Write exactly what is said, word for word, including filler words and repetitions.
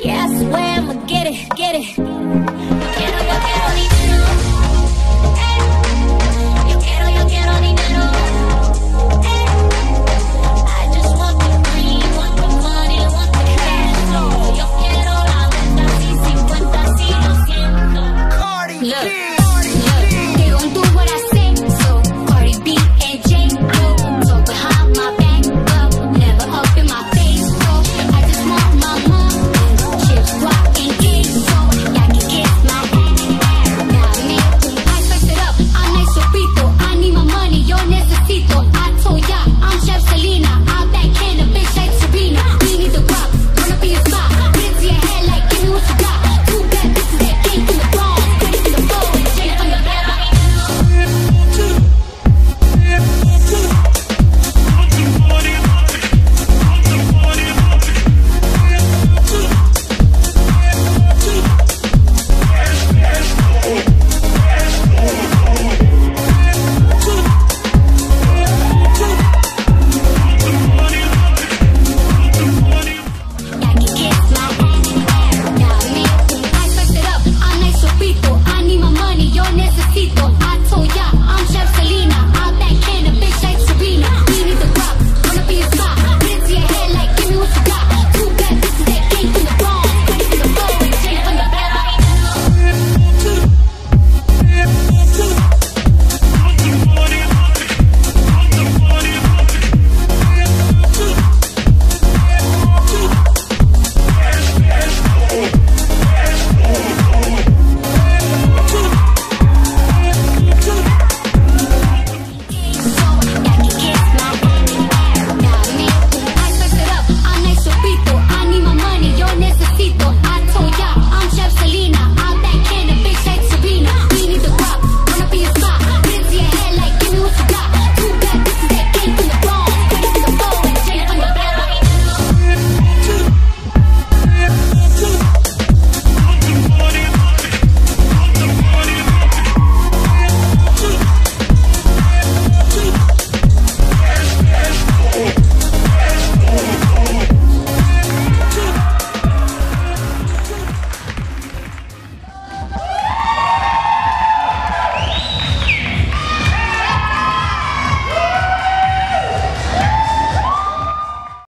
Yeah, I swear I'ma get it, get it.